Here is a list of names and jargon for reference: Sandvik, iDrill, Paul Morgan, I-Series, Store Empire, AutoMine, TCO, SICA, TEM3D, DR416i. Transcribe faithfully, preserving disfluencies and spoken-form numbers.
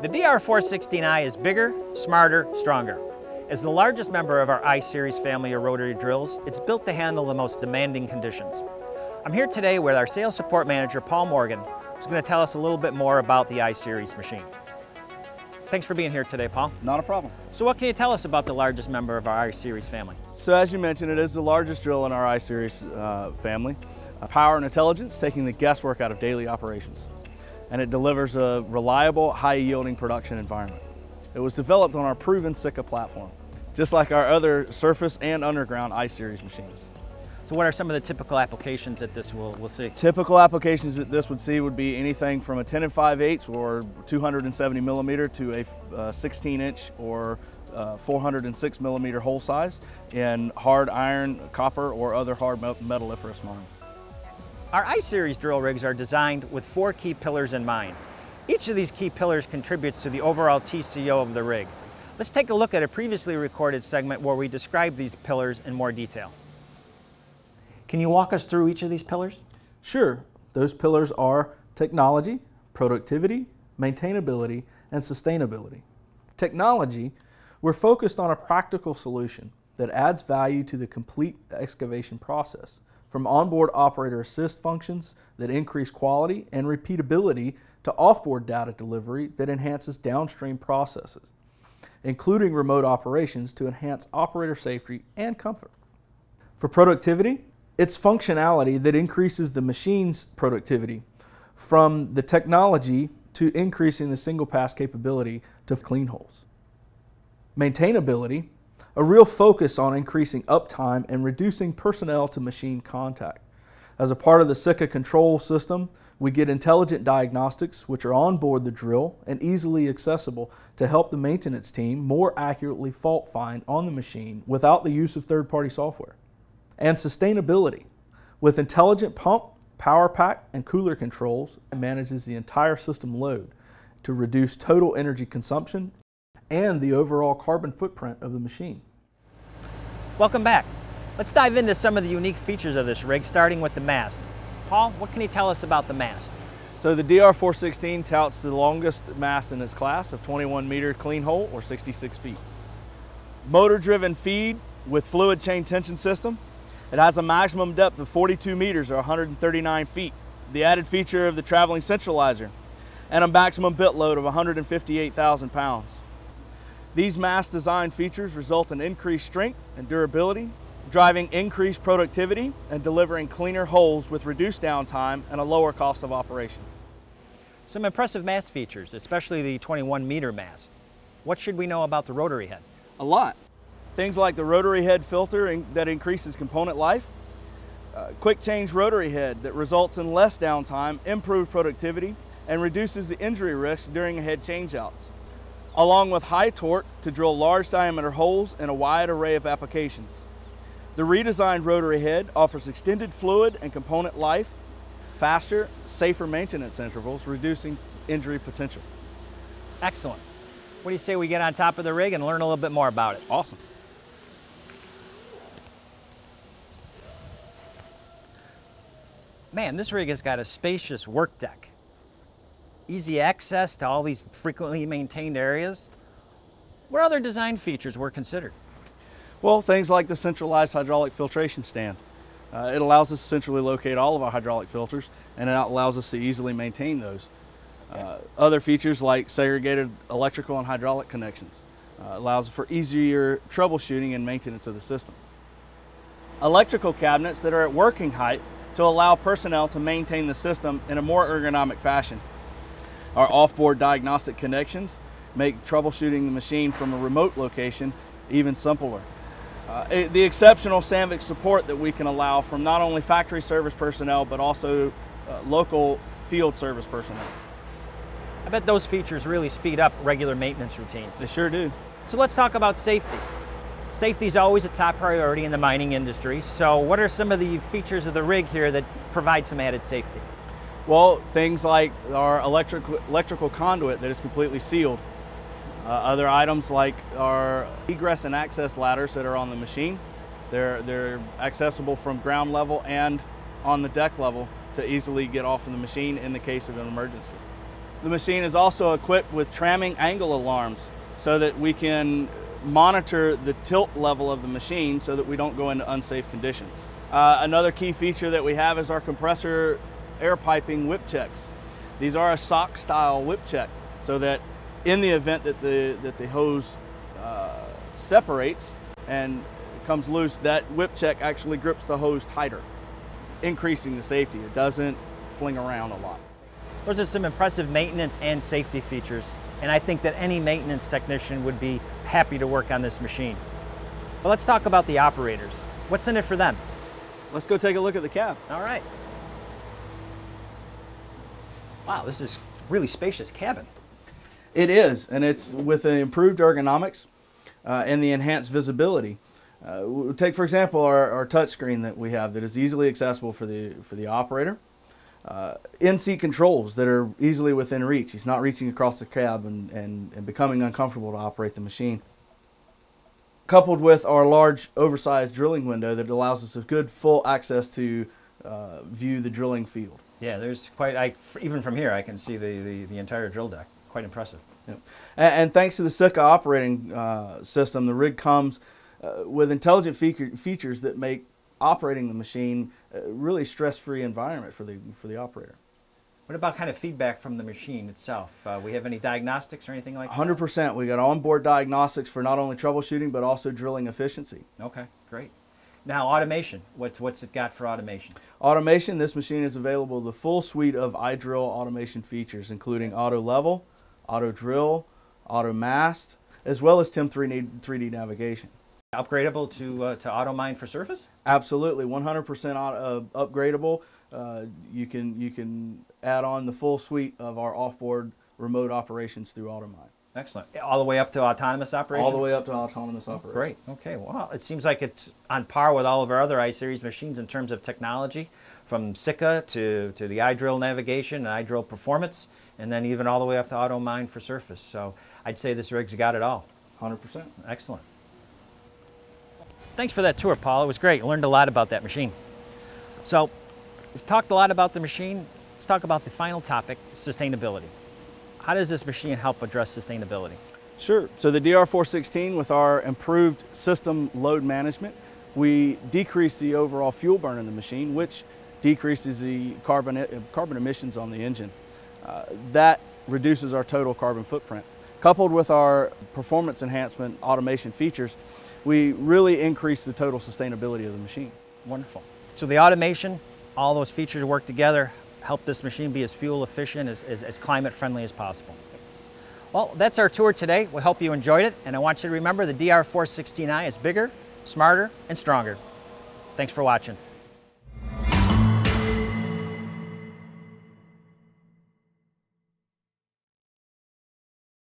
The D R four sixteen i is bigger, smarter, stronger. As the largest member of our I Series family of rotary drills, it's built to handle the most demanding conditions. I'm here today with our sales support manager, Paul Morgan, who's going to tell us a little bit more about the I Series machine. Thanks for being here today, Paul. Not a problem. So what can you tell us about the largest member of our I Series family? So as you mentioned, it is the largest drill in our I Series uh, family. Uh, power and intelligence, taking the guesswork out of daily operations. And it delivers a reliable, high-yielding production environment. It was developed on our proven SICA platform, just like our other surface and underground I Series machines. So what are some of the typical applications that this will we'll see? Typical applications that this would see would be anything from a ten and five eighths or two hundred seventy millimeter to a uh, sixteen inch or uh, four hundred six millimeter hole size in hard iron, copper, or other hard metalliferous mines. Our I Series drill rigs are designed with four key pillars in mind. Each of these key pillars contributes to the overall T C O of the rig. Let's take a look at a previously recorded segment where we describe these pillars in more detail. Can you walk us through each of these pillars? Sure. Those pillars are technology, productivity, maintainability, and sustainability. Technology, we're focused on a practical solution that adds value to the complete excavation process, from onboard operator assist functions that increase quality and repeatability to offboard data delivery that enhances downstream processes, including remote operations to enhance operator safety and comfort. For productivity, it's functionality that increases the machine's productivity, from the technology to increasing the single pass capability to clean holes. Maintainability, a real focus on increasing uptime and reducing personnel to machine contact. As a part of the SICA control system, we get intelligent diagnostics which are on board the drill and easily accessible to help the maintenance team more accurately fault find on the machine without the use of third-party software. And sustainability, with intelligent pump, power pack, and cooler controls, it manages the entire system load to reduce total energy consumption and the overall carbon footprint of the machine. Welcome back. Let's dive into some of the unique features of this rig, starting with the mast. Paul, what can you tell us about the mast? So the D R four sixteen touts the longest mast in its class of twenty-one meter clean hole or sixty-six feet. Motor-driven feed with fluid chain tension system. It has a maximum depth of forty-two meters or one hundred thirty-nine feet. The added feature of the traveling centralizer and a maximum bit load of one hundred fifty-eight thousand pounds. These mast design features result in increased strength and durability, driving increased productivity and delivering cleaner holes with reduced downtime and a lower cost of operation. Some impressive mast features, especially the twenty-one meter mast. What should we know about the rotary head? A lot. Things like the rotary head filter in, that increases component life, uh, quick change rotary head that results in less downtime, improved productivity, and reduces the injury risk during head changeouts, along with high torque to drill large diameter holes in a wide array of applications. The redesigned rotary head offers extended fluid and component life, faster, safer maintenance intervals, reducing injury potential. Excellent. What do you say we get on top of the rig and learn a little bit more about it? Awesome. Man, this rig has got a spacious work deck. Easy access to all these frequently maintained areas. What other design features were considered? Well, things like the centralized hydraulic filtration stand. Uh, it allows us to centrally locate all of our hydraulic filters, and it allows us to easily maintain those. Okay. Uh, other features like segregated electrical and hydraulic connections uh, allows for easier troubleshooting and maintenance of the system. Electrical cabinets that are at working height to allow personnel to maintain the system in a more ergonomic fashion. Our offboard diagnostic connections make troubleshooting the machine from a remote location even simpler. Uh, it, the exceptional Sandvik support that we can allow from not only factory service personnel, but also uh, local field service personnel. I bet those features really speed up regular maintenance routines. They sure do. So let's talk about safety. Safety is always a top priority in the mining industry, so what are some of the features of the rig here that provide some added safety? Well, things like our electric, electrical conduit that is completely sealed. Uh, other items like our egress and access ladders that are on the machine. They're, they're accessible from ground level and on the deck level to easily get off of the machine in the case of an emergency. The machine is also equipped with tramming angle alarms so that we can monitor the tilt level of the machine so that we don't go into unsafe conditions. Uh, another key feature that we have is our compressor air piping whip checks. These are a sock style whip check so that in the event that the, that the hose uh, separates and comes loose, that whip check actually grips the hose tighter, increasing the safety. It doesn't fling around a lot. Those are some impressive maintenance and safety features, and I think that any maintenance technician would be happy to work on this machine. But let's talk about the operators. What's in it for them? Let's go take a look at the cab. All right. Wow, this is a really spacious cabin. It is, and it's with the improved ergonomics uh, and the enhanced visibility. Uh, we'll take, for example, our, our touch screen that we have that is easily accessible for the, for the operator. Uh, in-seat controls that are easily within reach. He's not reaching across the cab and, and, and becoming uncomfortable to operate the machine. Coupled with our large oversized drilling window that allows us a good full access to uh, view the drilling field. Yeah, there's quite, I, even from here I can see the, the, the entire drill deck. Quite impressive. Yeah. And, and thanks to the SICA operating uh, system, the rig comes uh, with intelligent fe features that make operating the machine a really stress-free environment for the for the operator. What about kind of feedback from the machine itself? Uh, we have any diagnostics or anything like that? one hundred percent. We got onboard diagnostics for not only troubleshooting but also drilling efficiency. Okay, great. Now automation. What's what's it got for automation? Automation. This machine is available the full suite of iDrill automation features, including auto level, auto drill, auto mast, as well as T E M three D navigation. Upgradable to, uh, to AutoMine for surface? Absolutely, one hundred percent auto, uh, upgradable. Uh, you, can, you can add on the full suite of our offboard remote operations through AutoMine. Excellent. All the way up to autonomous operation? All the way up to autonomous operation. Oh, great. Okay, wow. It seems like it's on par with all of our other I-Series machines in terms of technology, from SICA to, to the iDrill navigation and iDrill performance, and then even all the way up to AutoMine for surface. So I'd say this rig's got it all. one hundred percent. Excellent. Thanks for that tour, Paul. It was great. I learned a lot about that machine. So we've talked a lot about the machine. Let's talk about the final topic, sustainability. How does this machine help address sustainability? Sure. So the D R four sixteen, with our improved system load management, we decrease the overall fuel burn in the machine, which decreases the carbon, carbon emissions on the engine. Uh, that reduces our total carbon footprint. Coupled with our performance enhancement automation features, we really increase the total sustainability of the machine. Wonderful. So the automation, all those features work together, help this machine be as fuel efficient, as, as, as climate friendly as possible. Well, that's our tour today. We hope you enjoyed it. And I want you to remember the D R four sixteen i is bigger, smarter, and stronger. Thanks for watching.